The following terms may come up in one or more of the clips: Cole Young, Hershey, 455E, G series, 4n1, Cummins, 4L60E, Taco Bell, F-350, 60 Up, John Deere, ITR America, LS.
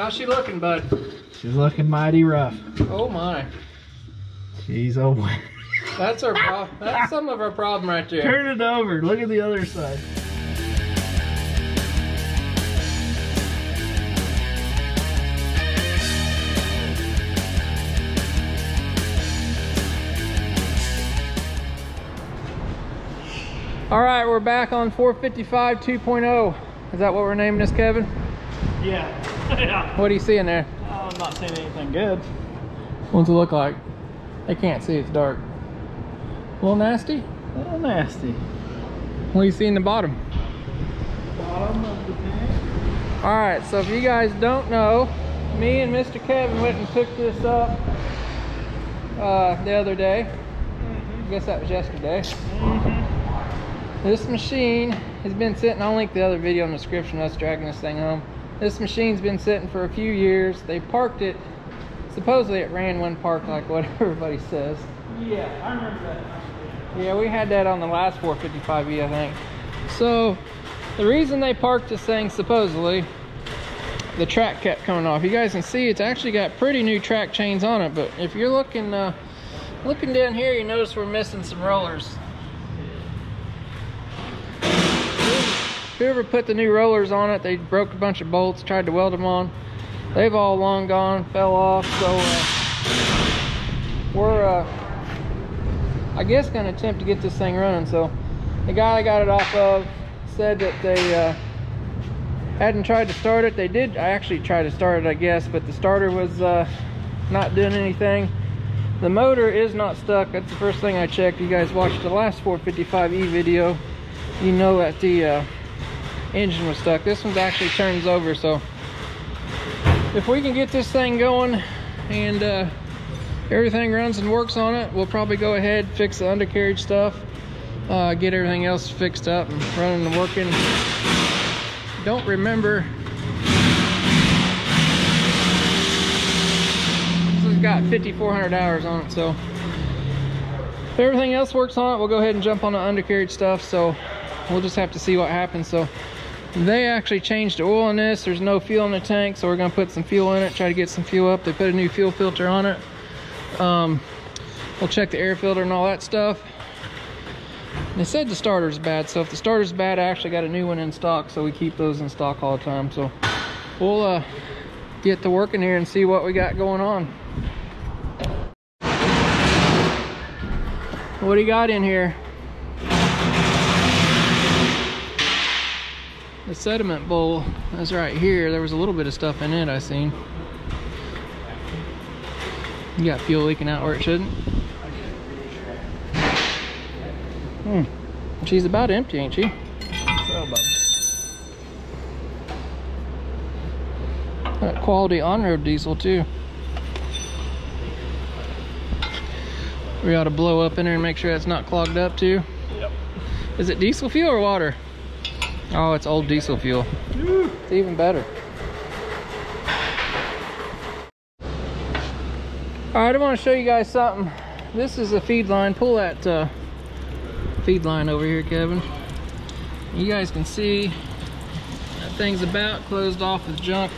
How's she looking, bud? She's looking mighty rough. Oh my. She's over. That's our problem. That's some of our problem right there. Turn it over. Look at the other side. All right, we're back on 455 2.0. Is that what we're naming this, Kevin? Yeah. What are you seeing there? I'm not seeing anything good. What's it look like? They can't see, it's dark. A little nasty? A little nasty. What do you see in the bottom? Bottom of the tank. All right, so if you guys don't know, me and Mr. Kevin went and picked this up the other day. I guess that was yesterday. This machine has been sitting, I'll link the other video in the description, us dragging this thing home. This machine's been sitting for a few years. They parked it, supposedly it ran one park like what everybody says. Yeah, I remember that. Yeah, we had that on the last 455E, I think. So, the reason they parked this thing, supposedly, the track kept coming off. You guys can see it's actually got pretty new track chains on it, but if you're looking, looking down here, you notice we're missing some rollers. Whoever put the new rollers on it, they broke a bunch of bolts, tried to weld them on. They've all long gone, fell off. So we're, I guess, going to attempt to get this thing running. So the guy I got it off of said that they hadn't tried to start it. They did actually try to start it, I guess, but the starter was not doing anything. The motor is not stuck. That's the first thing I checked. You guys watched the last 455E video. You know that the engine was stuck. This one actually turns over, so if we can get this thing going and everything runs and works on it, we'll probably go ahead, fix the undercarriage stuff, get everything else fixed up and running and working. Don't remember, this has got 5,400 hours on it, so if everything else works on it, we'll go ahead and jump on the undercarriage stuff. So we'll just have to see what happens. So they actually changed the oil in this. There's no fuel in the tank, so we're gonna put some fuel in it, try to get some fuel up. They put a new fuel filter on it. We'll check the air filter and all that stuff. They said the starter's bad, so if the starter's bad, I actually got a new one in stock, so we keep those in stock all the time. So we'll get to working here and see what we got going on. What do you got in here? The sediment bowl, that's right here. There was a little bit of stuff in it, I seen. You got fuel leaking out where it shouldn't. She's about empty, ain't she? That quality on-road diesel too. We ought to blow up in there and make sure that's not clogged up too. Yep. Is it diesel fuel or water? Oh, it's old diesel fuel. It's even better. All right, I want to show you guys something. This is a feed line. Pull that feed line over here, Kevin. You guys can see that thing's about closed off with junk.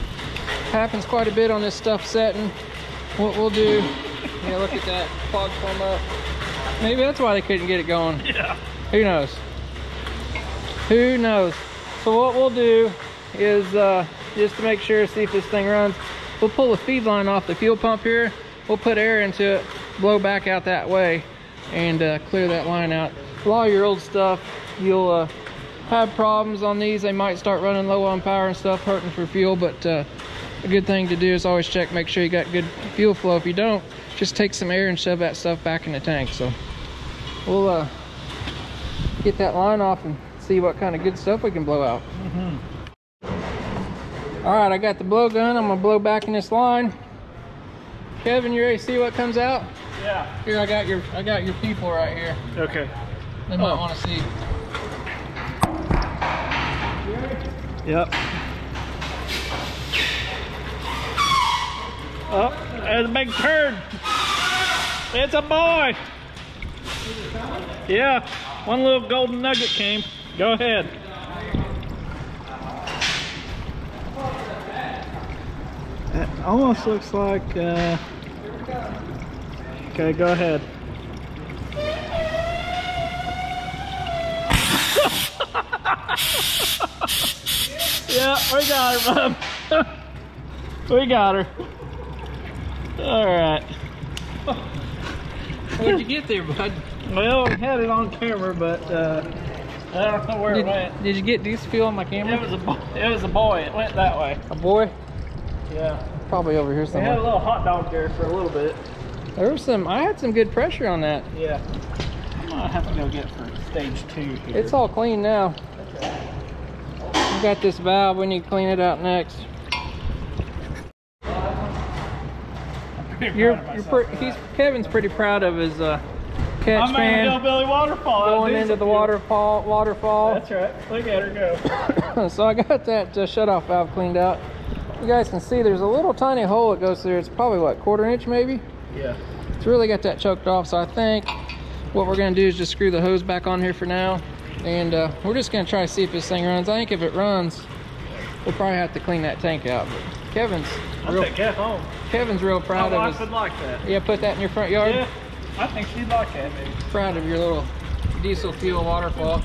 Happens quite a bit on this stuff setting. What we'll do, yeah, look at that fog form up. Maybe that's why they couldn't get it going. Yeah. Who knows? Who knows? So what we'll do is just to make sure, see if this thing runs, we'll pull the feed line off the fuel pump here, we'll put air into it, blow back out that way, and clear that line out. A lot of your old stuff, you'll have problems on these. They might start running low on power and stuff, hurting for fuel, but a good thing to do is always check, make sure you got good fuel flow. If you don't, just take some air and shove that stuff back in the tank. So we'll get that line off and see what kind of good stuff we can blow out. All right, I got the blow gun. I'm gonna blow back in this line. Kevin, you ready to see what comes out? Yeah. Here, I got your people right here. Okay. They might want to see. Yep. Oh, there's a big turd. It's a boy. Yeah. One little golden nugget came. Go ahead. almost looks like, okay, go ahead. Yeah, we got her, bub. We got her. All right. Where'd you get there, bud? Well, we had it on camera, but I don't know where it went. Did you get diesel fuel on my camera? It was a boy. It went that way. A boy? Yeah. Probably over here somewhere. We had a little hot dog there for a little bit. There was some. I had some good pressure on that. Yeah. I'm gonna have to go get for stage 2 here. It's all clean now. Okay. We got this valve. We need to clean it out next. Kevin's pretty proud of his catch fan. I'm hillbilly waterfall. Going into the waterfall. That's right. Look at her go. So I got that shutoff valve cleaned out. You guys can see there's a little tiny hole that goes through. It's probably what, 1/4 inch maybe? Yeah. It's really got that choked off. So I think what we're gonna do is just screw the hose back on here for now, and we're just gonna try to see if this thing runs. I think if it runs, we'll probably have to clean that tank out. But Kevin's real proud of his. My wife would like that. Yeah, put that in your front yard. Yeah, I think she'd like that, baby. Proud of your little diesel fuel waterfall.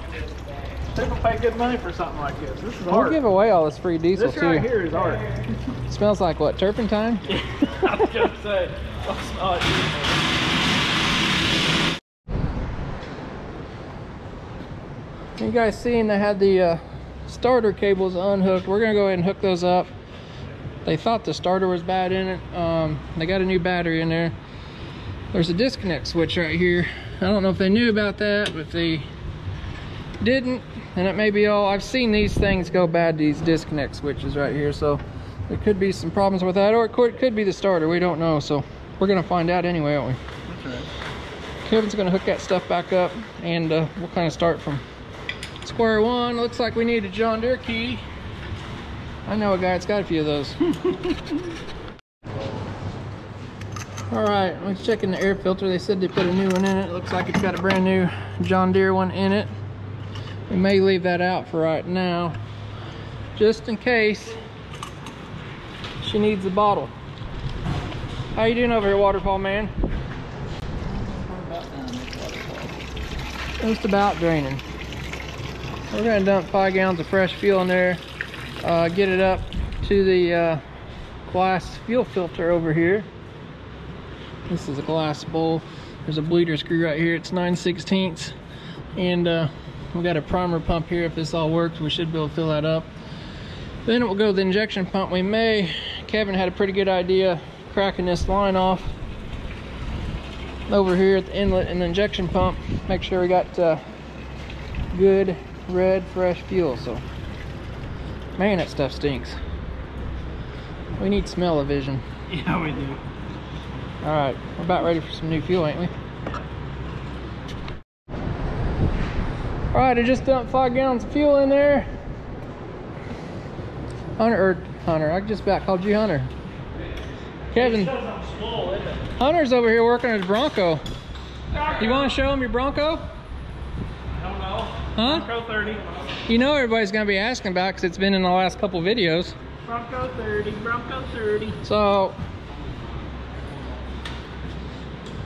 People pay good money for something like this. This is art. We'll give away all this free diesel too. This right here is art. It smells like what, turpentine? I was gonna say, I'll smell it. You guys seen they had the starter cables unhooked. We're gonna go ahead and hook those up. They thought the starter was bad in it. They got a new battery in there. There's a disconnect switch right here. I don't know if they knew about that, but if they didn't, and it may be all. I've seen these things go bad, these disconnect switches right here. So there could be some problems with that, or it could be the starter. We don't know. So we're gonna find out anyway, aren't we? That's right. Kevin's gonna hook that stuff back up, and we'll kind of start from square one. Looks like we need a John Deere key. I know a guy that's got a few of those. Alright, let's check in the air filter. They said they put a new one in it. Looks like it's got a brand new John Deere one in it. We may leave that out for right now, just in case she needs the bottle. How you doing over here, waterfall man? Just about draining. We're gonna dump 5 gallons of fresh fuel in there. Get it up to the glass fuel filter over here. This is a glass bowl. There's a bleeder screw right here. It's 9/16, and we got a primer pump here. If this all works, we should be able to fill that up. Then it will go to the injection pump. We may, Kevin had a pretty good idea cracking this line off over here at the inlet and the injection pump. Make sure we got good red fresh fuel. So man, that stuff stinks. We need smell-o-vision. Yeah, we do. All right, we're about ready for some new fuel, ain't we? All right, I just dumped 5 gallons of fuel in there. Hunter, I just about called you Hunter. Kevin. Hunter's over here working on his Bronco. You want to show him your Bronco? Huh? Bronco 30. You know everybody's gonna be asking about because it's been in the last couple videos. Bronco 30, Bronco 30. So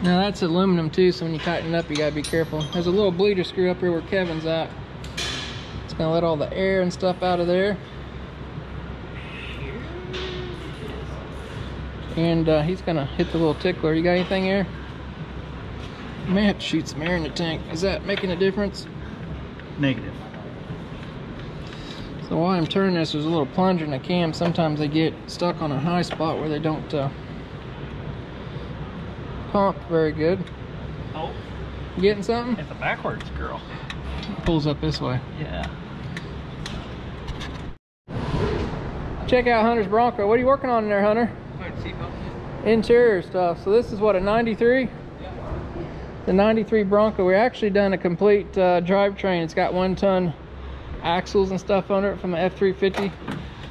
now that's aluminum too, so when you tighten it up, you gotta be careful. There's a little bleeder screw up here where Kevin's at. It's gonna let all the air and stuff out of there. And he's gonna hit the little tickler. You got anything here? You may have to shoot some air in the tank. Is that making a difference? Negative. So while I'm turning this, there's a little plunger in the cam. Sometimes they get stuck on a high spot where they don't pump very good. Oh, you getting something? It's a backwards girl. It pulls up this way. Yeah. Check out Hunter's Bronco. What are you working on in there, Hunter? Interior stuff. So this is what, a 93? The 93 Bronco. We're actually done a complete drivetrain. It's got 1-ton axles and stuff on it from the F-350.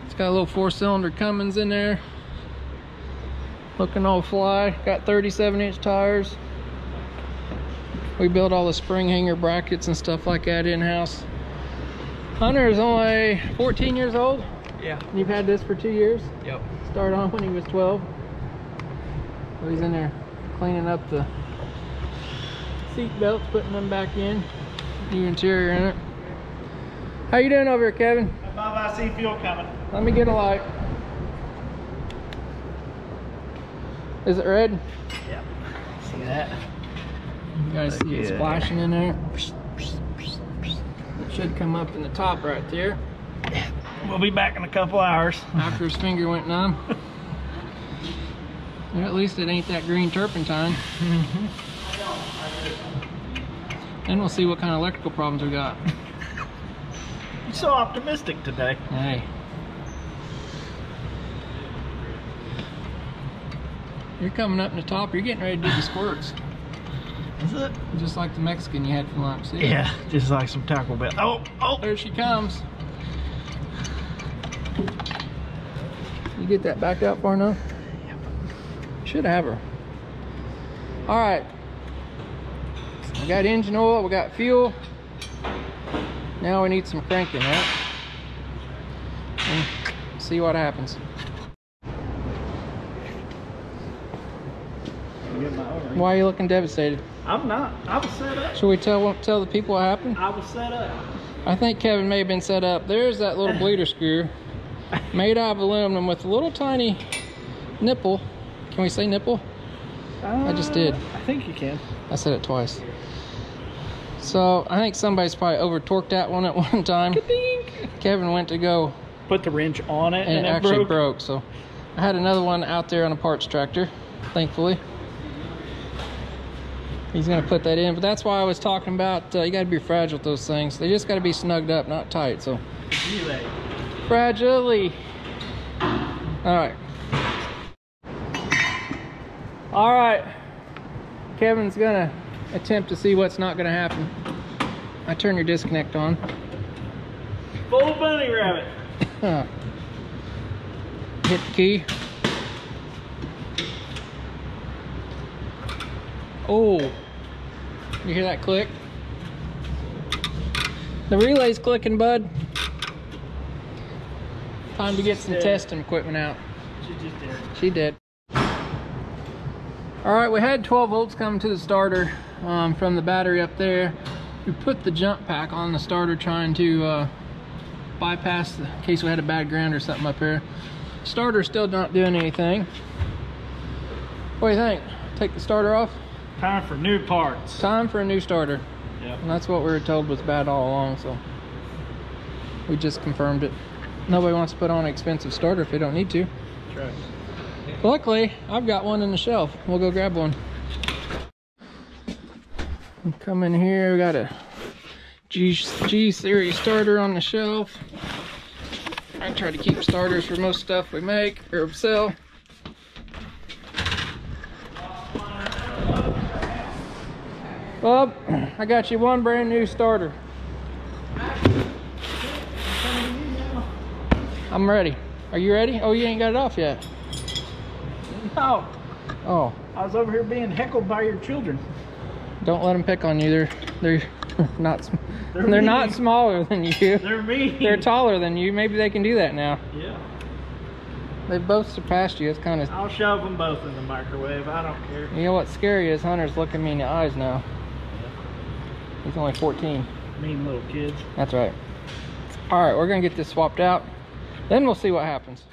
It's got a little 4-cylinder Cummins in there. Looking all fly. Got 37-inch tires. We built all the spring hanger brackets and stuff like that in-house. Hunter is only 14 years old. Yeah. And you've had this for 2 years? Yep. Started on when he was 12. So he's in there cleaning up the seat belts, putting them back in. New interior in it. How you doing over here, Kevin? Bob, I see fuel coming. Let me get a light. Is it red? Yep. See that? You guys see it splashing in there? It should come up in the top right there. We'll be back in a couple hours. After his finger went numb. Well, at least it ain't that green turpentine. And we'll see what kind of electrical problems we got. You're so optimistic today. Hey. You're coming up in the top. You're getting ready to do the squirts. Is it? Just like the Mexican you had for lunch. See? Yeah, just like some Taco Bell. Oh, oh. There she comes. You get that back out far enough? Yep. Should have her. All right. We got engine oil. We got fuel. Now we need some cranking, right? And see what happens. Why are you looking devastated? I'm not. I was set up. Should we tell the people what happened? I was set up. I think Kevin may have been set up. There's that little bleeder screw made out of aluminum with a little tiny nipple. Can we say nipple? I just did. I think you can. I said it twice. So I think somebody's probably over torqued that one at one time. Kevin went to go put the wrench on it, and it actually broke. So I had another one out there on a parts tractor, thankfully. He's gonna put that in, but that's why I was talking about you gotta be fragile with those things. They just gotta be snugged up, not tight. So fragilely. All right, Kevin's gonna attempt to see what's not gonna happen. I turn your disconnect on. Full bunny rabbit. Hit the key. Oh, you hear that click? The relay's clicking, bud. Time to get some testing equipment out. She just did. She did. All right, we had 12 volts coming to the starter from the battery up there. We put the jump pack on the starter trying to bypass the, in case we had a bad ground or something up here. Starter's still not doing anything. What do you think? Take the starter off? Time for new parts. Time for a new starter. Yep. And that's what we were told was bad all along, so we just confirmed it. Nobody wants to put on an expensive starter if they don't need to. That's right. Luckily, I've got one in the shelf. We'll go grab one. Come in here, we got a G series starter on the shelf. I try to keep starters for most stuff we make or sell. Bob, I got you one brand new starter. I'm ready. Are you ready? Oh, you ain't got it off yet. No. Oh. I was over here being heckled by your children. Don't let them pick on you. They're not smaller than you. They're mean. They're taller than you. Maybe they can do that now. Yeah. They've both surpassed you. It's kind of... I'll shove them both in the microwave. I don't care. You know what's scary is Hunter's looking me in the eyes now. Yeah. He's only 14. Mean little kids. That's right. All right, we're going to get this swapped out. Then we'll see what happens.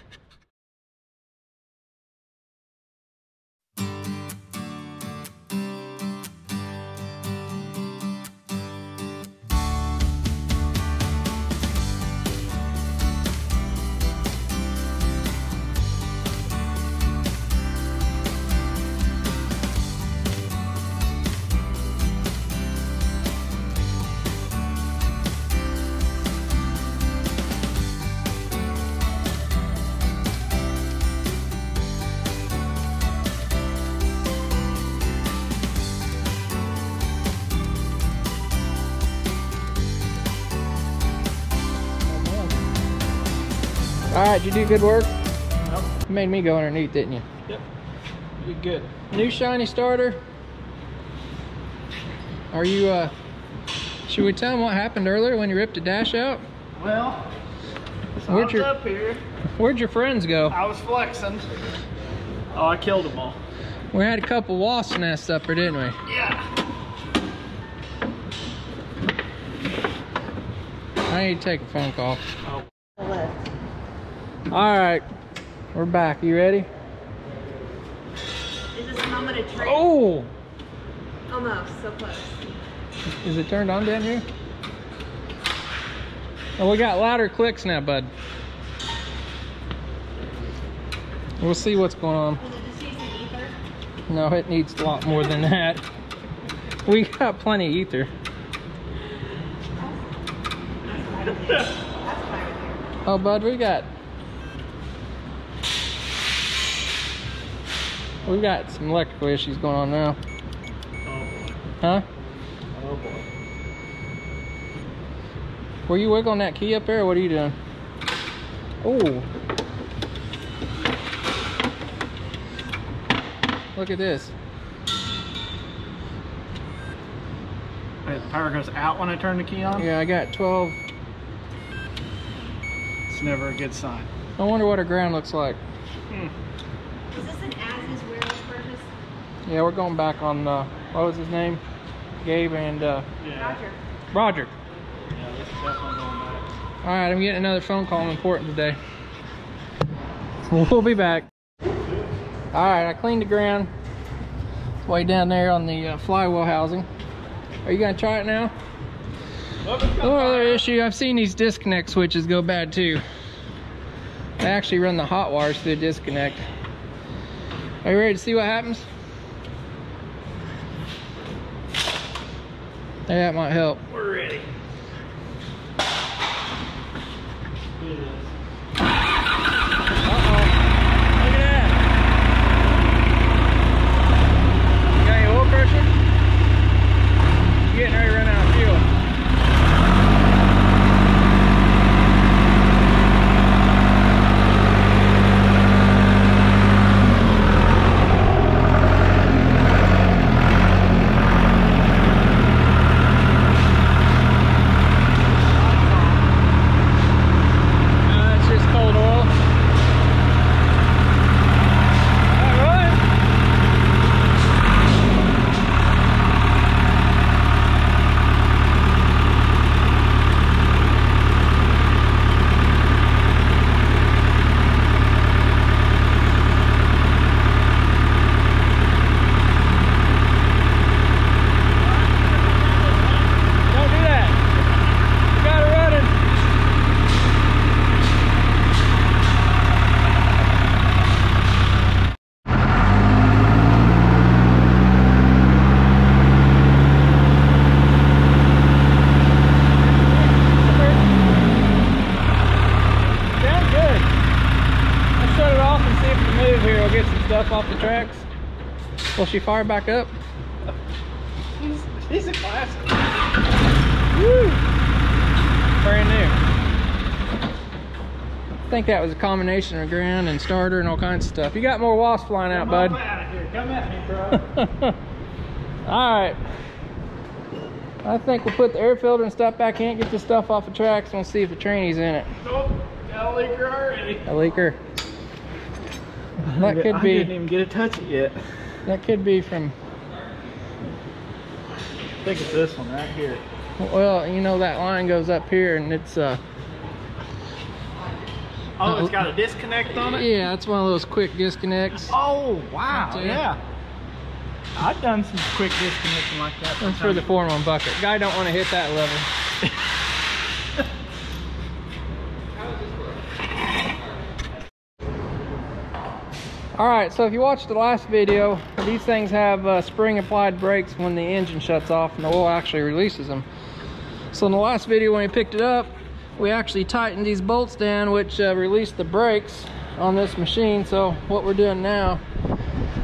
Alright, did you do good work? Nope. You made me go underneath, didn't you? Yep. You did good. New shiny starter. Are you, should we tell them what happened earlier when you ripped the dash out? Well, Where'd your friends go? I was flexing. Oh, I killed them all. We had a couple wasp nests up here, didn't we? Yeah. I need to take a phone call. Oh. All right, we're back. You ready? Is this the moment of trade? Oh! Almost, so close. Is it turned on down here? Oh, we got louder clicks now, bud. We'll see what's going on. Does it just use the ether? No, it needs a lot more than that. We got plenty of ether. Oh, bud, we got some electrical issues going on now. Huh? Oh boy. Were you wiggling that key up there, or what are you doing? Oh. Look at this. Wait, the power goes out when I turn the key on? Yeah, I got 12. It's never a good sign. I wonder what our ground looks like. Is this an as-is warehouse purchase? Yeah, we're going back on... what was his name? Gabe and yeah. Roger. Yeah, this is definitely going back. All right, I'm getting another phone call. I'm important today. We'll be back. All right, I cleaned the ground. It's way down there on the flywheel housing. Are you gonna try it now? Another issue. I've seen these disconnect switches go bad too. They actually run the hot wires through the disconnect. Are you ready to see what happens? That might help. We're ready. It is. Look at that. You got your oil pressure? You're getting ready to run out of fuel. Will she fire back up? He's a classic. Woo! Brand new. I think that was a combination of ground and starter and all kinds of stuff. You got more wasps flying out, bud. Come out of here. Come at me, bro. Alright. I think we'll put the air filter and stuff back in, get this stuff off the tracks, and we'll see if the tranny's in it. Nope. Got a leaker already. A leaker. That could be. I didn't even get a touch it yet. That could be from... I think it's this one right here. Well, you know that line goes up here and it's... oh, it's got a disconnect on it? Yeah, it's one of those quick disconnects. Oh, wow, yeah. I've done some quick disconnecting like that. That's for the foreman bucket. Guy don't want to hit that level. Alright, so if you watched the last video, these things have spring applied brakes when the engine shuts off and the oil actually releases them. So in the last video when we picked it up, we actually tightened these bolts down, which released the brakes on this machine. So what we're doing now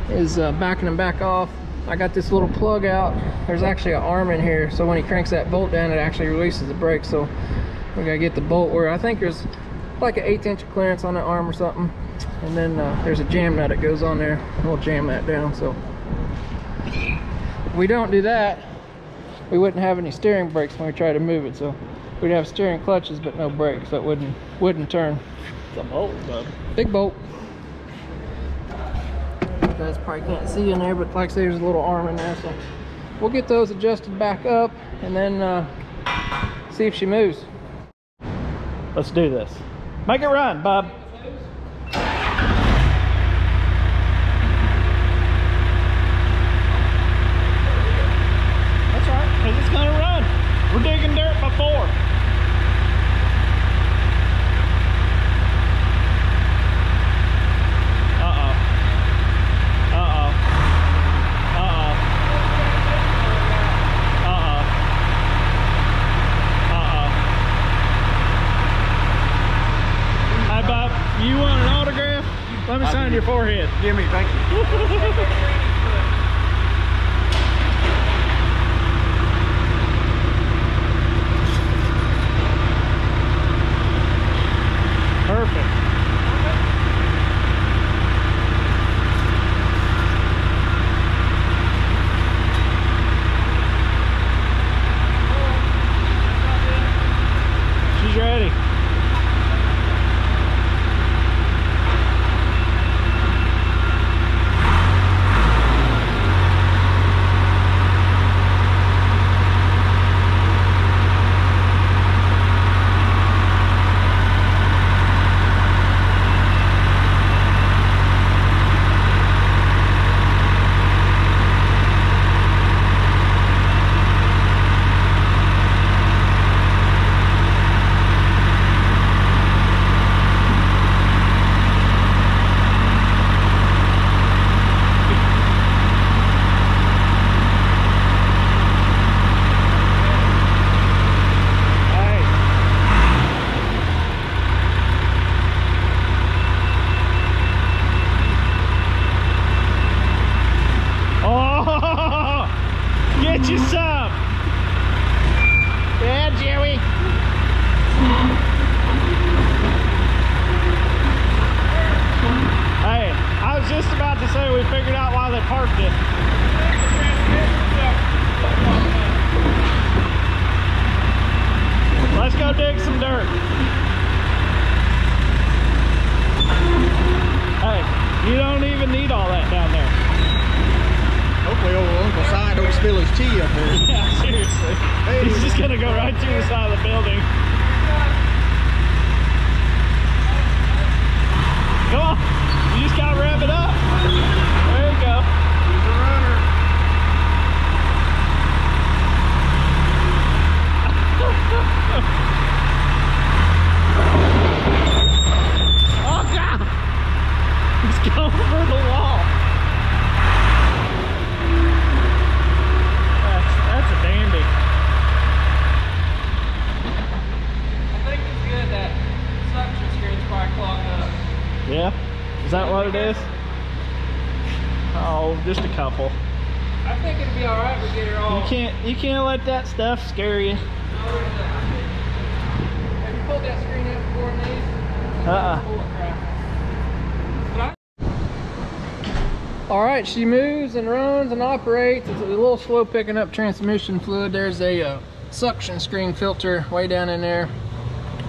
is backing them back off. I got this little plug out. There's actually an arm in here, so when he cranks that bolt down, it actually releases the brake. So we gotta get the bolt where I think there's like an 1/8 inch clearance on the arm or something. And then there's a jam nut that goes on there. We'll jam that down. So if we don't do that, we wouldn't have any steering brakes when we try to move it. So We'd have steering clutches but no brakes, so it wouldn't turn. It's a bolt, bud. Big bolt. You guys probably can't see in there, but like I say, there's a little arm in there, so we'll get those adjusted back up and then see if she moves. Let's do this. Make it run, Bob. That's right, because it's gonna run. We're digging dirt before. Your forehead. Give me, thank you. Perfect. She's ready. You can't let that stuff scare you. No, have you pulled that screen out before in these? Alright, she moves and runs and operates. It's a little slow picking up transmission fluid. There's a suction screen filter way down in there.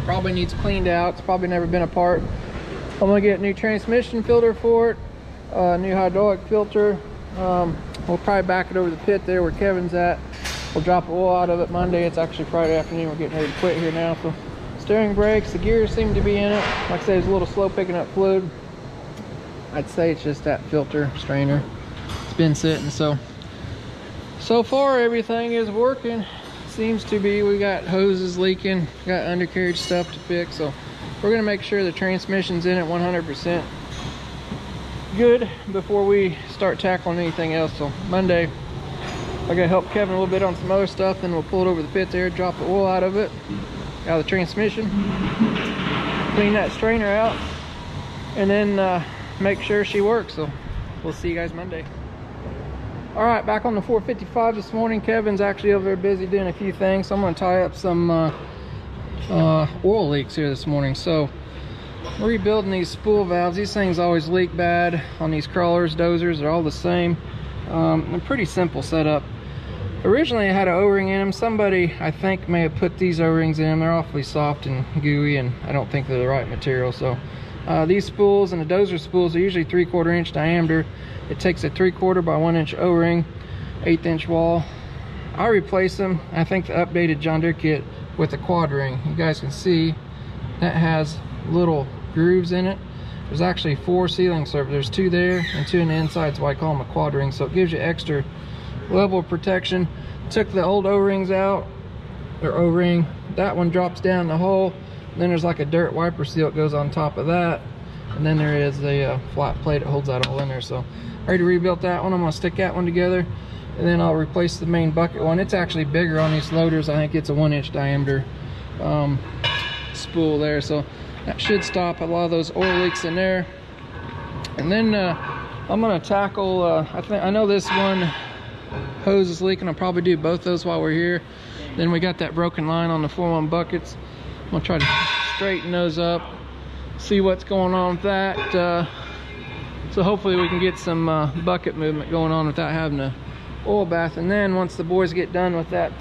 Probably needs cleaned out. It's probably never been apart. I'm going to get a new transmission filter for it. New hydraulic filter. We'll probably back it over the pit there where Kevin's at. We'll drop oil out of it Monday. It's actually Friday afternoon. We're getting ready to quit here now. So steering brakes, the gears seem to be in it. Like I said, it's a little slow picking up fluid. I'd say it's just that filter strainer. It's been sitting. So far everything is working. Seems to be. We got hoses leaking, got undercarriage stuff to fix. So we're gonna make sure the transmission's in it 100%. Good before we start tackling anything else. So Monday I gotta help Kevin a little bit on some other stuff, then we'll pull it over the pit there, drop the oil out of it, out of the transmission, clean that strainer out, and then make sure she works. So we'll see you guys Monday. All right, back on the 455 this morning. Kevin's actually over there busy doing a few things, so I'm going to tie up some oil leaks here this morning. So we're rebuilding these spool valves. These things always leak bad on these crawlers, dozers. They're all the same. A pretty simple setup. Originally I had an O-ring in them. Somebody, I think, may have put these O-rings in them. They're awfully soft and gooey, and I don't think they're the right material. So these spools and the dozer spools are usually 3/4 inch diameter. It takes a 3/4 by 1 inch O-ring, 1/8 inch wall. I replaced them, I think, the updated John Deere kit with a quad ring. You guys can see that has little grooves in it. There's actually 4 sealing surfaces. There's 2 there and 2 in the inside, so I call them a quad ring. So it gives you extra level of protection. Took the old O-rings out, their O-ring. That one drops down the hole. Then there's like a dirt wiper seal that goes on top of that. And then there is the flat plate that holds that all in there. So I already rebuilt that one. I'm gonna stick that one together. And then I'll replace the main bucket one. It's actually bigger on these loaders. I think it's a 1 inch diameter spool there. So that should stop a lot of those oil leaks in there. And then I'm gonna tackle, I know this one hose is leaking. I'll probably do both those while we're here. Then we got that broken line on the 4-1 buckets. I'm gonna try to straighten those up, see what's going on with that. So hopefully we can get some bucket movement going on without having to oil bath. And then once the boys get done with that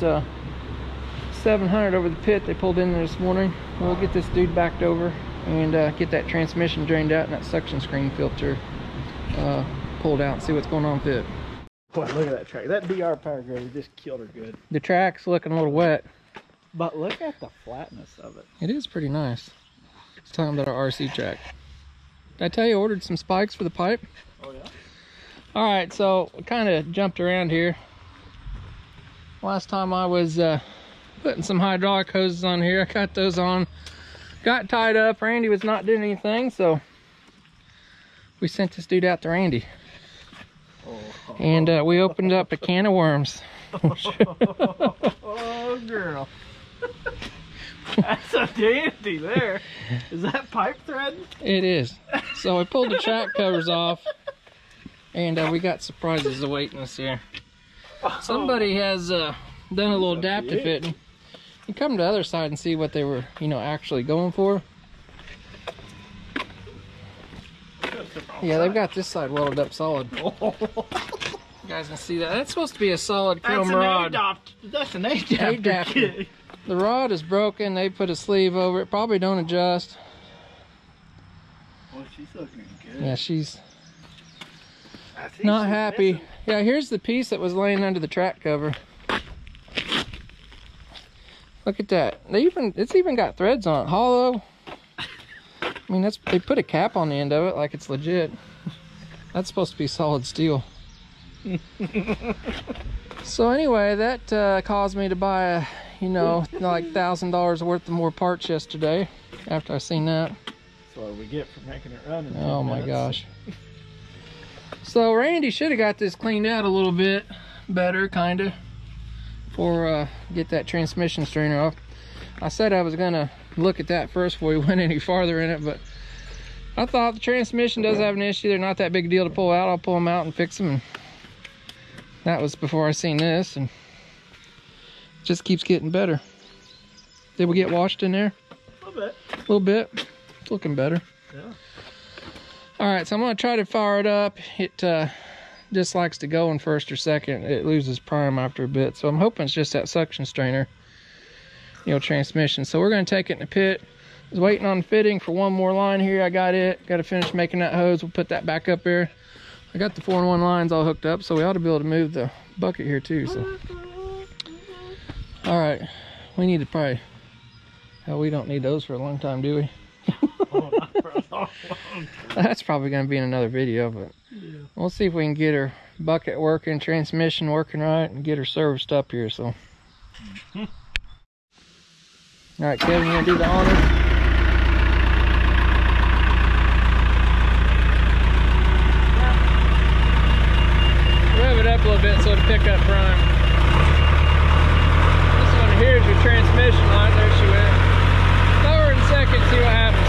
700 over the pit they pulled in there this morning, we'll get this dude backed over and get that transmission drained out and that suction screen filter pulled out and see what's going on with it. Boy, look at that track. That DR power grader just killed her good. The track's looking a little wet, but look at the flatness of it. It is pretty nice. It's time about our RC track. Did I tell you I ordered some spikes for the pipe? Oh yeah. All right, so we kind of jumped around here. Last time I was putting some hydraulic hoses on here. I got those on, got tied up. Randy was not doing anything, so we sent this dude out to Randy. Oh. And we opened up a can of worms. Oh, girl. That's a dandy there. Is that pipe thread? It is. So we pulled the track covers off. And we got surprises awaiting us here. Somebody has done a little adaptive fitting. You come to the other side and see what they were, you know, actually going for. Yeah, they've got this side welded up solid. You guys can see that. That's supposed to be a solid chrome rod. That's an adaptive. The rod is broken. They put a sleeve over it. Probably don't adjust. Well, she's looking good. Yeah, she's... not happy. Yeah, here's the piece that was laying under the track cover. Look at that. It's even got threads on it. Hollow. I mean, they put a cap on the end of it like it's legit. That's supposed to be solid steel. So anyway, that caused me to buy a, you know, like $1,000 worth of more parts yesterday after I seen that. That's what we get for making it run in 10 minutes. My gosh. So Randy should have got this cleaned out a little bit better, kind of, before get that transmission strainer off. I said I was gonna look at that first before we went any farther in it, but I thought the transmission does have an issue. They're not that big a deal to pull out. I'll pull them out and fix them. And that was before I seen this, and it just keeps getting better. Did we get washed in there? A little bit. A little bit. It's looking better. Yeah. All right, so I'm gonna try to fire it up. It just likes to go in first or second. It loses prime after a bit. So I'm hoping it's just that suction strainer, you know, transmission. So we're gonna take it in the pit. I was waiting on fitting for one more line here. I got it. Got to finish making that hose. We'll put that back up there. I got the 4-in-1 lines all hooked up, so we ought to be able to move the bucket here too. So, all right, we need to probably, hell, we don't need those for a long time, do we? That's probably going to be in another video, but yeah. We'll see if we can get her bucket working, transmission working right, and get her serviced up here. So, all right, Kevin, you going to do the honors? Rev it up a little bit so it'll pick up prime. This one here is your transmission line. There she went. Throw her in second, see what happens.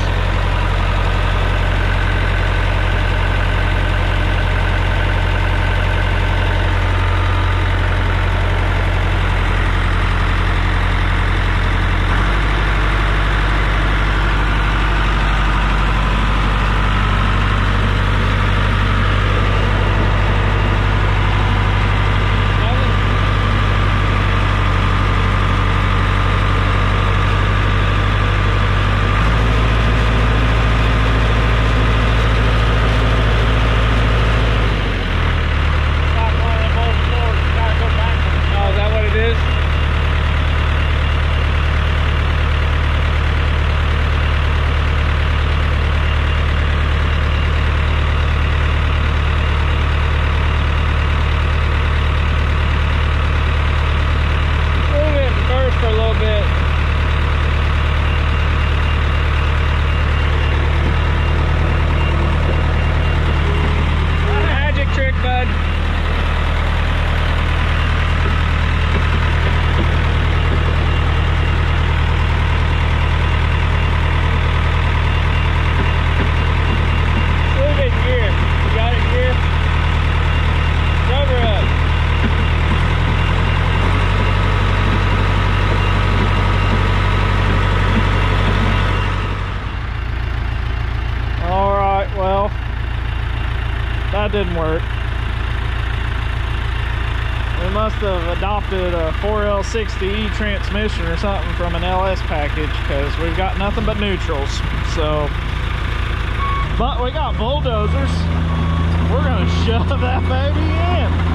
didn't work. We must have adopted a 4L60E transmission or something from an LS package, because we've got nothing but neutrals. So, but we got bulldozers. We're gonna shove that baby in.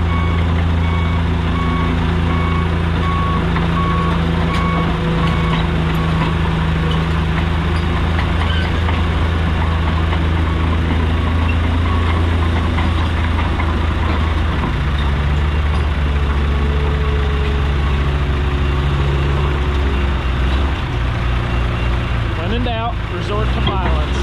When in doubt, resort to violence.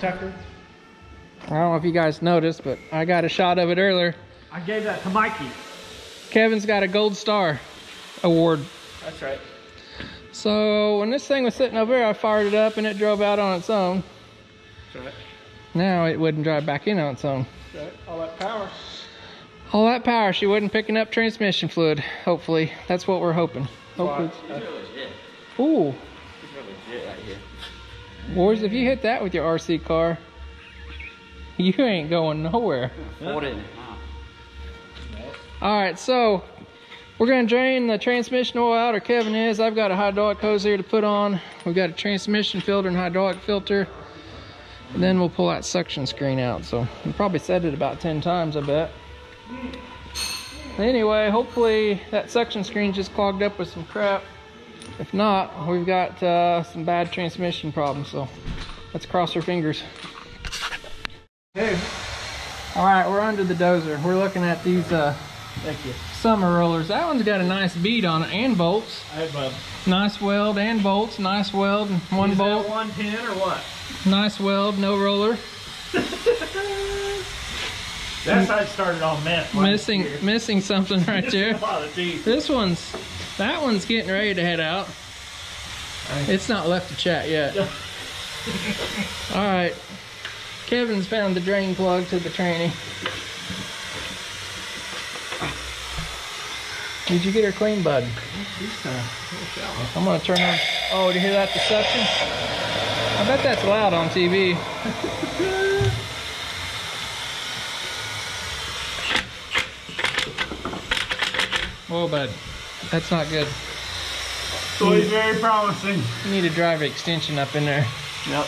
Tucker, I don't know if you guys noticed, but I got a shot of it earlier. I gave that to Mikey. Kevin's got a Gold Star award. That's right. So when this thing was sitting over here, I fired it up and it drove out on its own. That's right. Now it wouldn't drive back in on its own. That's right. All that power. All that power. She wasn't picking up transmission fluid. Hopefully, that's what we're hoping. Hopefully. Well, ooh. It's really legit right here. Boys, if you hit that with your RC car, you ain't going nowhere. Alright, so we're going to drain the transmission oil out, or Kevin is. I've got a hydraulic hose here to put on. We've got a transmission filter and hydraulic filter. And then we'll pull that suction screen out. So we probably said it about 10 times, I bet. Anyway, hopefully that suction screen just clogged up with some crap. If not, we've got some bad transmission problems, so let's cross our fingers. Hey. All right, we're under the dozer. We're looking at these summer rollers. That one's got a nice bead on it and bolts. Hey, bud. Nice weld and bolts. Nice weld and one bolt. Is that 110 or what? Nice weld, no roller. That's how I started on meth. Missing something right there. A lot of teeth. That one's getting ready to head out. It's not left to chat yet. All right, Kevin's found the drain plug to the tranny. Did you get her clean, bud? I'm gonna turn on. Oh, did you hear that? The suction. I bet that's loud on TV. Oh, bud, that's not good. So he's very promising. You need a driver extension up in there. Yep.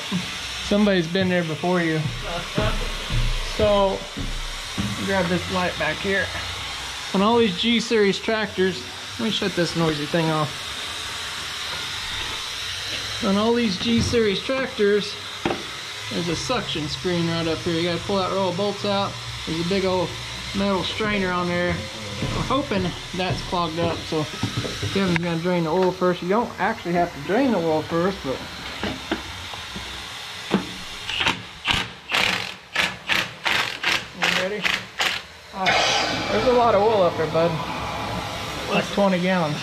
Somebody's been there before you. So, grab this light back here. On all these G series tractors, let me shut this noisy thing off. On all these G series tractors, there's a suction screen right up here. You gotta pull that row of bolts out. There's a big old metal strainer on there. We're hoping that's clogged up, so Kevin's gonna drain the oil first. You don't actually have to drain the oil first, but you ready? Right. There's a lot of oil up there, bud. Like 20 gallons.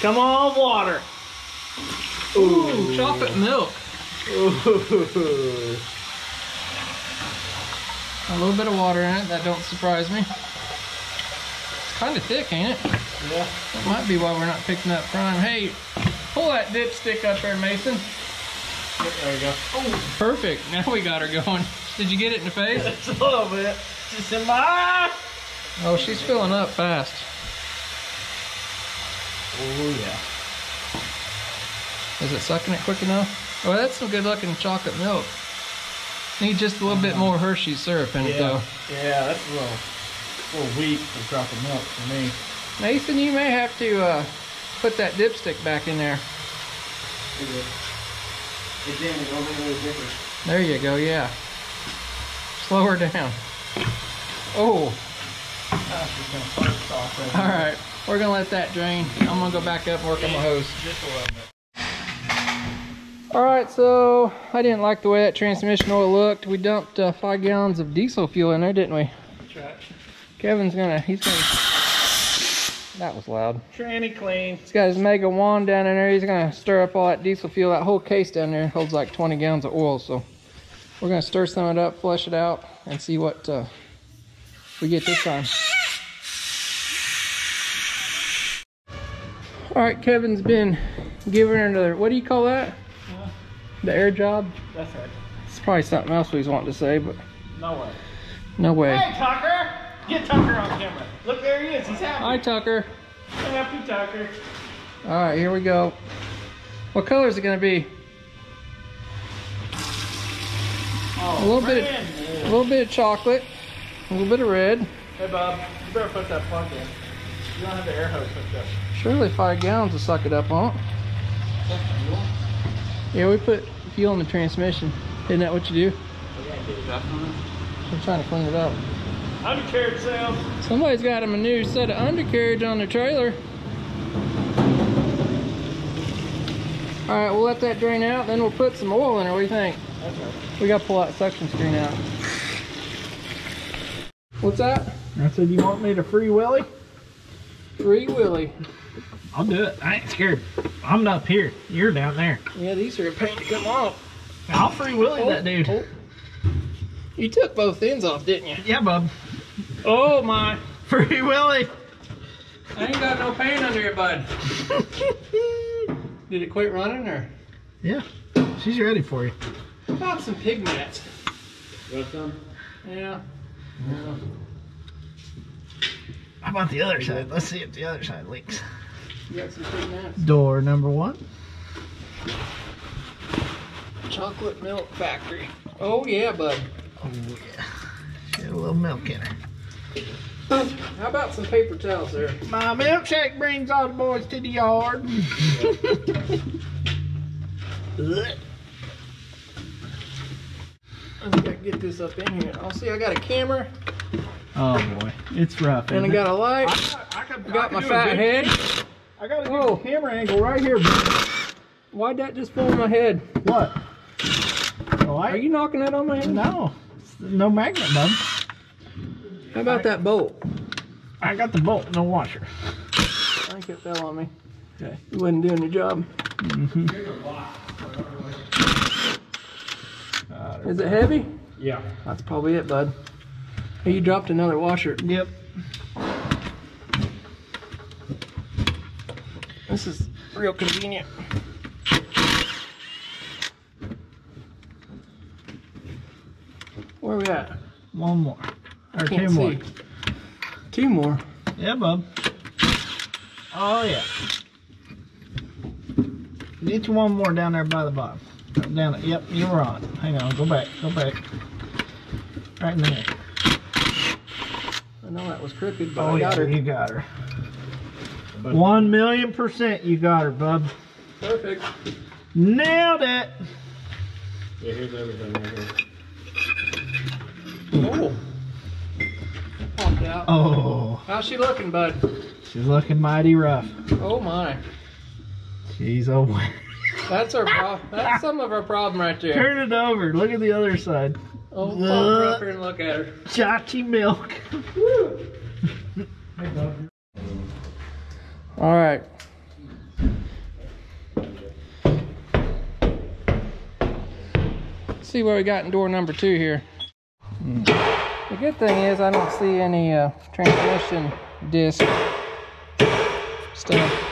Come on, water. Ooh, chocolate milk. Ooh. A little bit of water in it, that don't surprise me. It's kind of thick, ain't it? Yeah. That might be why we're not picking up prime. Hey, pull that dipstick up there, Mason. There we go. Oh, perfect. Now we got her going. Did you get it in the face? It's a little bit. Just in my eye. Oh, she's filling up fast. Oh yeah. Is it sucking it quick enough? Oh, that's some good looking chocolate milk. Need just a little bit more Hershey syrup in it though. Yeah, that's a little weak for chocolate milk for me. Nathan, you may have to put that dipstick back in there. It didn't over the zipper. There you go, yeah. Slow her down. Oh. All right. We're gonna let that drain. I'm gonna go back up and work on my hose. Just a little bit. All right, so I didn't like the way that transmission oil looked. We dumped 5 gallons of diesel fuel in there, didn't we? That's right. Kevin's gonna, that was loud. Tranny clean. He's got his mega wand down in there. He's gonna stir up all that diesel fuel. That whole case down there holds like 20 gallons of oil. So we're gonna stir some of it up, flush it out, and see what we get this time. All right, Kevin's been giving her another, what do you call that? Yeah. The air job? That's right. It's probably something else he's wanting to say, but. No way. No way. Hey, Tucker! Get Tucker on camera. Look, there he is, he's happy. Hi, Tucker. Happy Tucker. All right, here we go. What color is it gonna be? Oh, a little bit of chocolate, a little bit of red. Hey, Bob, you better put that plug in. You don't have the air hose hooked up. Surely 5 gallons will suck it up, won't it? Yeah, we put fuel in the transmission. Isn't that what you do? I'm trying to clean it up. Undercarriage sales. Somebody's got him a new set of undercarriage on their trailer. All right, we'll let that drain out, then we'll put some oil in it. What do you think? That's right. We got to pull that suction screen out. What's that? I said, you want me to free Willie? Free Willie. I'll do it. I ain't scared. I'm up here. You're down there. Yeah, these are a pain to come off. I'll free Willie that dude. Oh. You took both ends off, didn't you? Yeah, bub. Oh my. Free Willie. I ain't got no pain under here, bud. Did it quit running or? Yeah. She's ready for you. I found some pig mats. You want some? Yeah. Yeah. How about the other side? Let's see if the other side leaks. You got some big mats. Door number one. Chocolate milk factory. Oh yeah, bud. Oh yeah. She had a little milk in her. How about some paper towels there? My milkshake brings all the boys to the yard. I gotta get this up in here. I'll see, I got a camera. Oh boy, it's rough. And I got a light. I got my fat head. I got a camera angle right here. Why'd that just fall on my head? What? Are you knocking that on my head? No, it's no magnet, bud. How about that bolt? I got the bolt, no washer. I think it fell on me. Okay. You wasn't doing your job. Mm-hmm. Is it heavy? Yeah. That's probably it, bud. Hey, you dropped another washer. Yep. This is real convenient. Where are we at? One more. Or two more. Two more? Yeah, bub. Oh, yeah. Get you one more down there by the bottom. Down there. Yep, you were on. Hang on. Go back. Go back. Right in there. I know that was crooked, but oh, I got her. You got her. 1,000,000% you got her, bub. Perfect. Nailed it. Yeah, here's everything right here. Oh. Popped out. Oh. How's she looking, bud? She's looking mighty rough. Oh my. She's over. That's our problem. That's some of our problem right there. Turn it over. Look at the other side. Oh, pop her up here and look at her. Chachi milk. Woo. All right. Let's see what we got in door number two here. The good thing is I don't see any transmission disc stuff,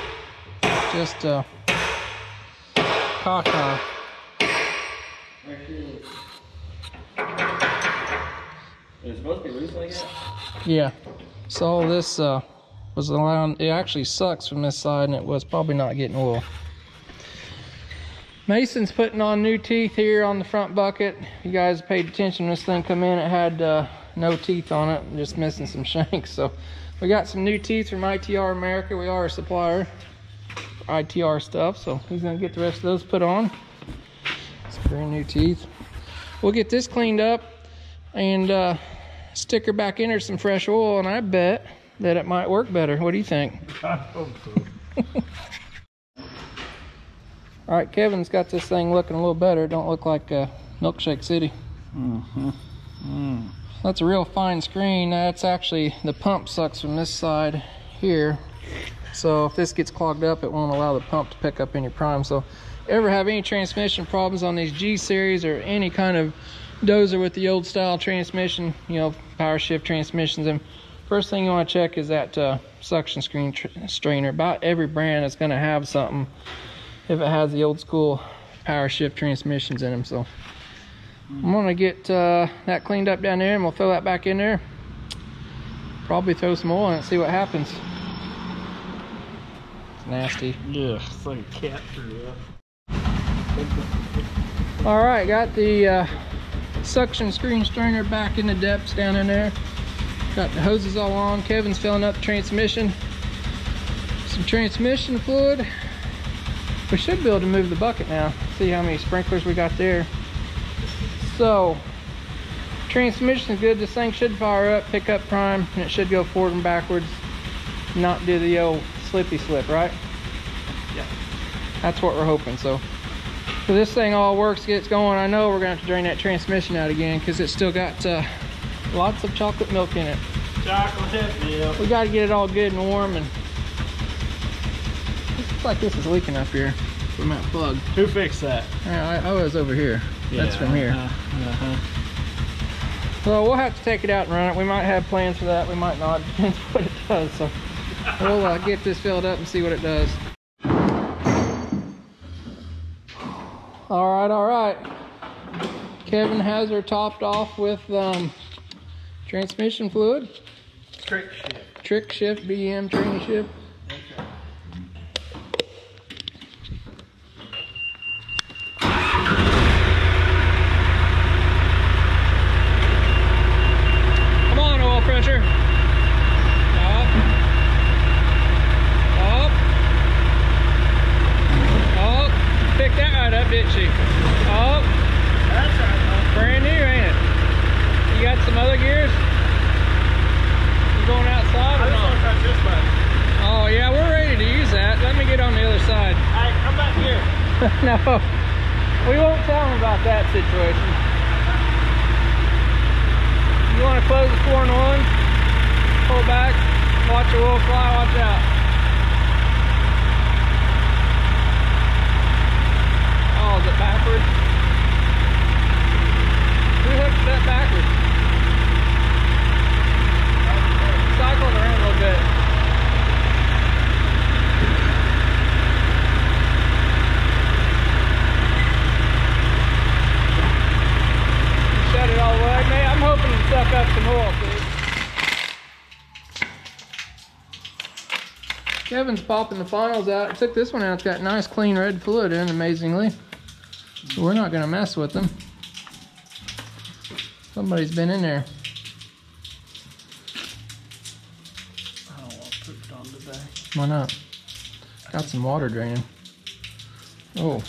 just caca. It's supposed to be loose like that? Yeah, so this was allowing, it actually sucks from this side, and it was probably not getting oil. Mason's putting on new teeth here on the front bucket. You guys paid attention when this thing come in, it had no teeth on it, just missing some shanks. So we got some new teeth from ITR America. We are a supplier for ITR stuff, so he's gonna get the rest of those put on. Some brand new teeth. We'll get this cleaned up and stick her back in her some fresh oil, and I bet that it might work better. What do you think? I hope so. All right, Kevin's got this thing looking a little better. It don't look like Milkshake City. Mm-hmm. Mm. That's a real fine screen. That's actually, the pump sucks from this side here. So if this gets clogged up, it won't allow the pump to pick up any prime. So if you ever have any transmission problems on these G series or any kind of dozer with the old style transmission, you know, power shift transmissions, and first thing you want to check is that suction screen strainer. About every brand is going to have something if it has the old school power shift transmissions in them. So I'm gonna get that cleaned up down there, and we'll throw that back in there. Probably throw some oil in it and see what happens. It's nasty. Yeah, it's like a cat threw up. All right, got the suction screen strainer back in the depths down in there. Got the hoses all on. Kevin's filling up the transmission. Some transmission fluid. We should be able to move the bucket now. See how many sprinklers we got there. So, transmission is good. This thing should fire up, pick up prime, and it should go forward and backwards. Not do the old slippy slip, right? Yeah. That's what we're hoping. So this thing all works, gets going. I know we're gonna have to drain that transmission out again because it's still got lots of chocolate milk in it. Chocolate milk. We gotta get it all good and warm, and looks like this is leaking up here from that plug. Who fixed that? Yeah, I was over here. Yeah, that's from here. So we'll have to take it out and run it. We might have plans for that. We might not. Depends what it does. So we'll get this filled up and see what it does. All right, all right. Kevin has her topped off with transmission fluid. Trick shift. Trick shift, BM, training shift. Shut it all the way, man. suck up some oil, dude. Kevin's popping the funnels out. I took this one out. It's got nice clean red fluid in, amazingly. So we're not going to mess with them. Somebody's been in there. I don't want to put it on today. Why not? Got some water draining. Oh.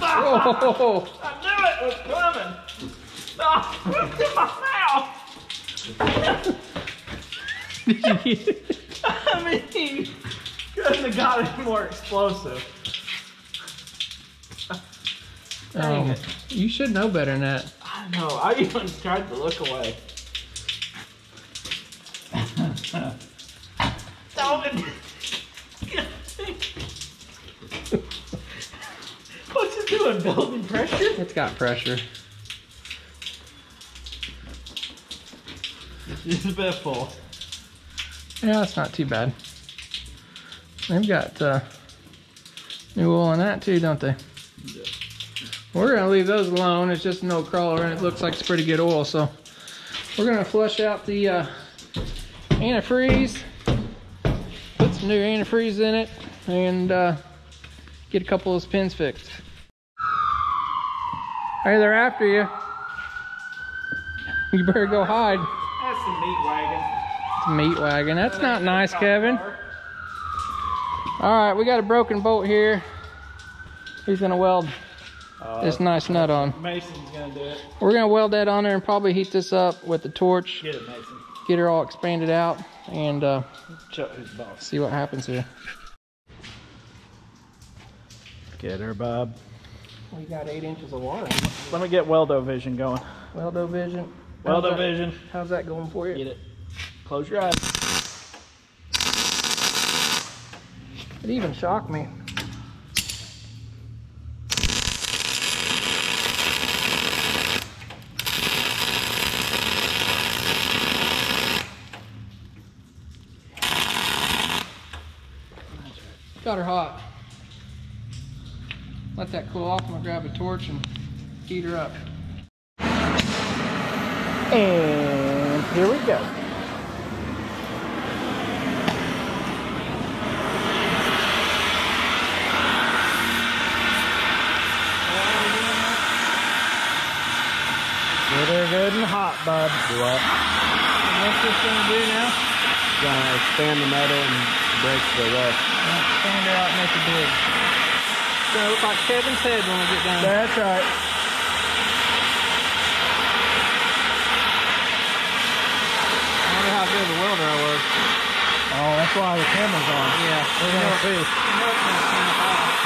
Oh. I knew it was coming. Oh, look at myself. Did you get it? I mean, couldn't have got any more explosive. Dang it. You should know better than that. I know. I even tried to look away. What's it doing? Building pressure? It's got pressure. It's a bit full. Yeah, it's not too bad. They've got new oil in that too, don't they? Yeah. We're gonna leave those alone. It's just an old crawler and it looks like it's pretty good oil, so we're gonna flush out the antifreeze, put some new antifreeze in it, and get a couple of those pins fixed. Hey, they're after you. You better go hide. That's a meat wagon. It's a meat wagon. That's not nice, Kevin. All right, we got a broken bolt here. He's gonna weld this nice nut on. Mason's gonna do it. We're gonna weld that on there and probably heat this up with the torch. Get it, Mason. Get her all expanded out and see what happens here. Get her, Bob. We got 8 inches of water. Let me get Weldo Vision going. Weldo Vision. Weldo Vision. How's that going for you? Get it. Close your eyes. It even shocked me. Got her hot. Let that cool off. I'm gonna grab a torch and heat her up. And here we go. Get her good and hot, bud. What's this gonna do now? Gonna expand the metal and break the rest. Stand her out and make it big. It's gonna look like Kevin said when we get down. That's right. I wonder how good of a welder I was. Oh, that's why the camera's on. Yeah. We're gonna see.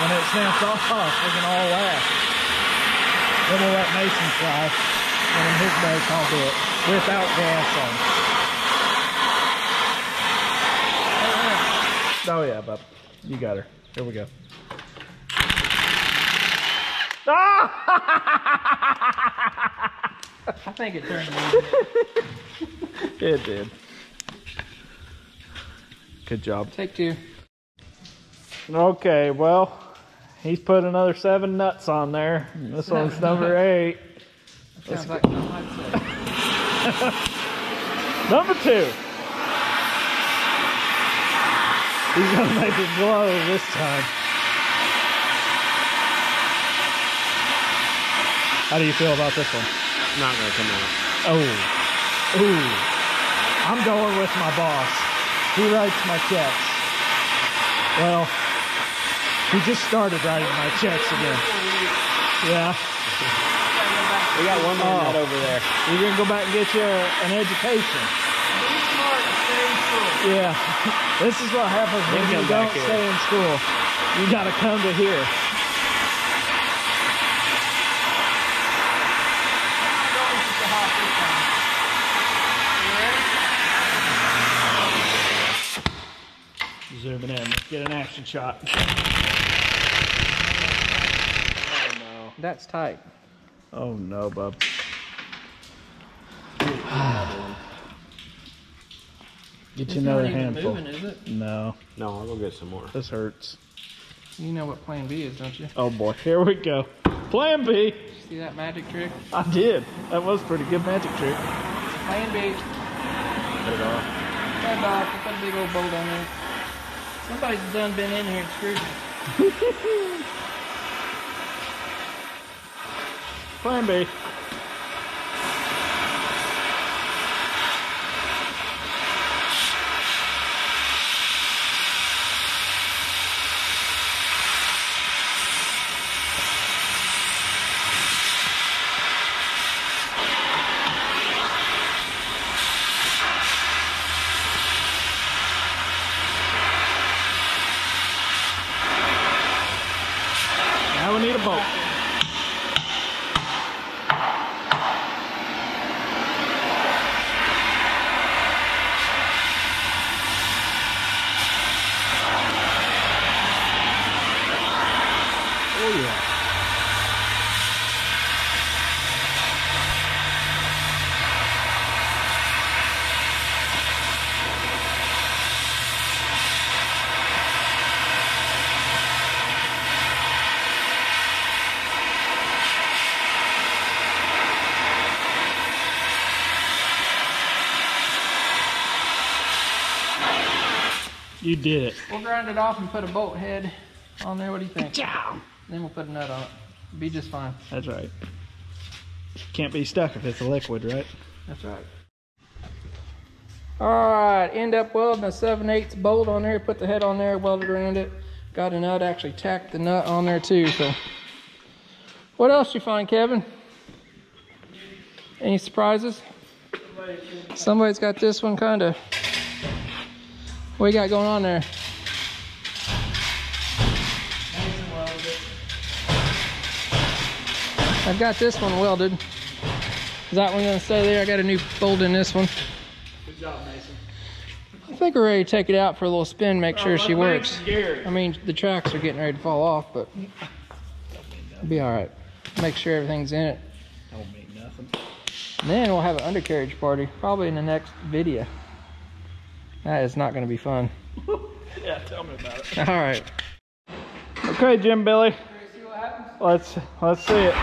When it snaps off, we can all laugh. Then we'll let Mason fly. And in his base, I'll do it. Without gas on. Oh yeah, Bob. You got her. Here we go. Ah! I think it turned me. It did. Good job. Take two. Okay, well, he's put another 7 nuts on there. This one's number 8. Sounds like number 2. He's gonna make it glow this time. How do you feel about this one? It's not gonna come out. Oh. Ooh. I'm going with my boss. He writes my checks. Well, he just started writing my checks again. Yeah. We got one more nut over there. You're gonna go back and get you an education. Yeah, this is what happens when you don't stay in school. You gotta come to here. Zooming in, let's get an action shot. Oh no. That's tight. Oh no, bub. Get you another handful. Moving, is it? No. No, I'll go get some more. This hurts. You know what plan B is, don't you? Oh boy, here we go. Plan B! Did you see that magic trick? I did. That was a pretty good magic trick. Plan big. Put it off. Put it off. Put a big old bolt on there. Somebody's done been in here and screwed me. Plan B. Now we need a bolt. You did it. We'll grind it off and put a bolt head on there. What do you think? Chow. Then we'll put a nut on it. It'll be just fine. That's right. Can't be stuck if it's a liquid, right? That's right. All right, end up welding a 7/8 bolt on there. Put the head on there, welded around it. Got a nut, actually tacked the nut on there too. So, what else did you find, Kevin? Any surprises? Somebody's got this one kind of. What you got going on there? I've got this one welded. Is that one gonna stay there? I got a new bolt in this one. Good job, Mason. I think we're ready to take it out for a little spin, make sure she works. I mean, the tracks are getting ready to fall off, but it'll be all right. Make sure everything's in it. Don't mean nothing. And then we'll have an undercarriage party, probably in the next video. That is not going to be fun. Yeah, tell me about it. All right. Okay, Jim Billy. Ready to see what happens? Let's see it.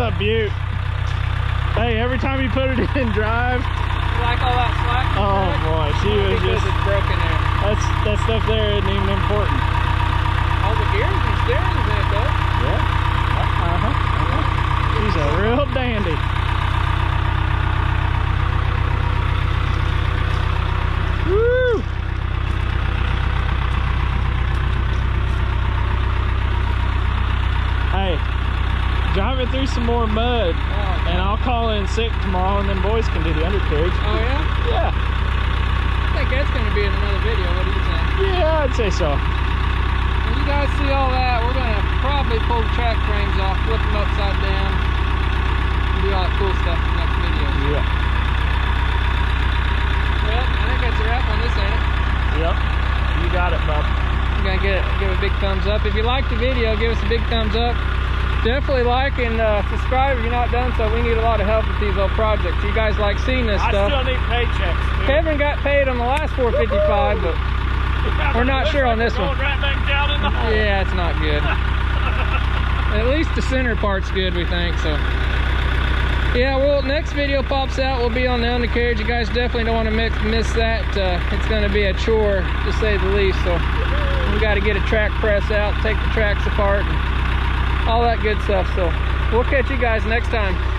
a beaut. Hey, every time you put it in drive. You like all that slack? Oh boy, she was just. It's broken there. That stuff there isn't even important. All the gears and steering is in it though. Yeah. She's a real dandy. Driving through some more mud, oh, and I'll call in sick tomorrow, and then boys can do the undercarriage. Oh yeah? Yeah. I think that's going to be in another video. What do you think? Yeah, I'd say so. When you guys see all that, we're going to probably pull the track frames off, flip them upside down, and do all that cool stuff in the next video. Yeah. Well, I think that's a wrap on this, ain't it? Yep. You got it, bub. I'm going to give a big thumbs up. If you liked the video, give us a big thumbs up. Definitely like and subscribe if you're not done so. We need a lot of help with these old projects. You guys like seeing this stuff. I still need paychecks, dude. Kevin got paid on the last 455, but yeah, we're not sure on this one. Right back down in the hole. Yeah, it's not good. At least the center part's good, we think. So yeah, well, next video pops out. We'll be on the undercarriage. You guys definitely don't want to miss that. It's going to be a chore, to say the least. So we got to get a track press out, take the tracks apart. All that good stuff. So we'll catch you guys next time.